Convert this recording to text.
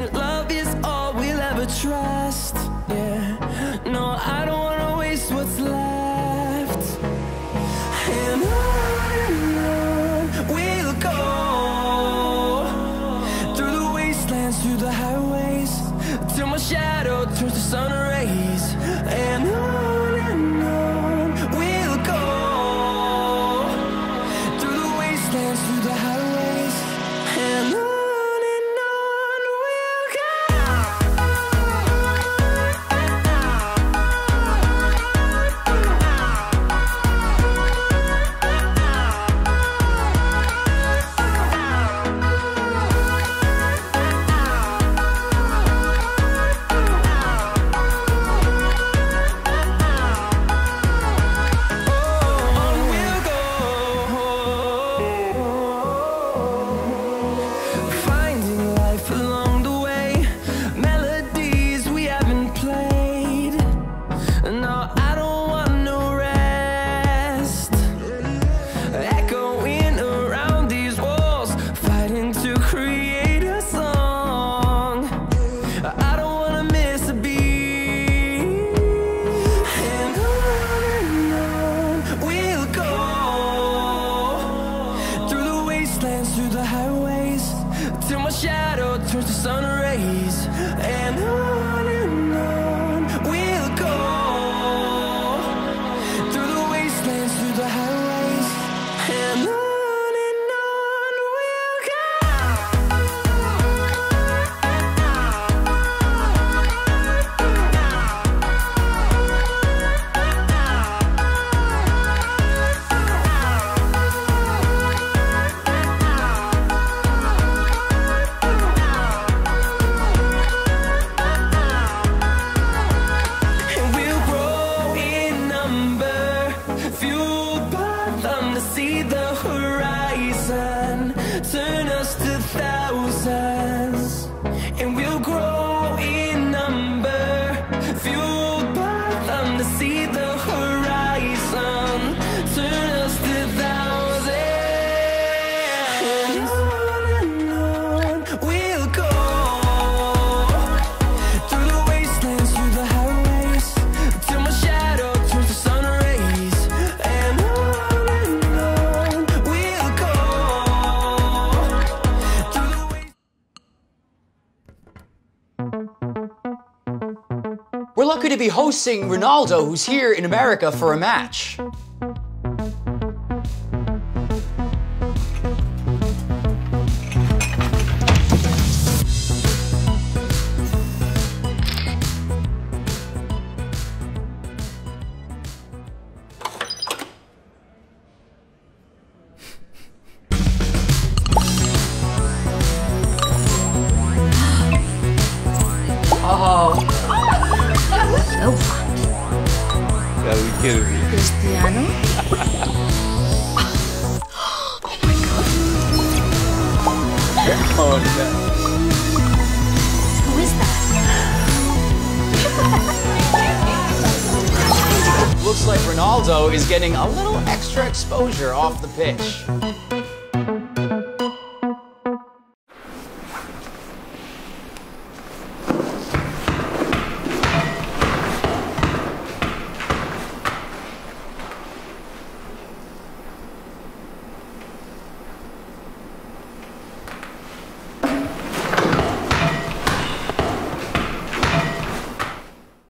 and love is all we'll ever trust. Yeah, no, I don't wanna waste what's left. And on we'll go, through the wastelands, through the highways, till my shadow turns to sun rays. And on we'll go, through the wastelands, through the highways, and on we'll go. Through the highways, till my shadow turns to sun rays, and on we'll go, through the wastelands, through the highways, and on we'll go. See the horizon, turn us to thousands, and we'll grow in number, fueled by them to see the horizon, turn us to thousands, and on we'll go, through the wastelands, through the highways, till my shadow turns to sun rays, and we're lucky to be hosting Ronaldo, who's here in America for a match. Cristiano? Oh my god. Oh no. Who is that? Looks like Ronaldo is getting a little extra exposure off the pitch.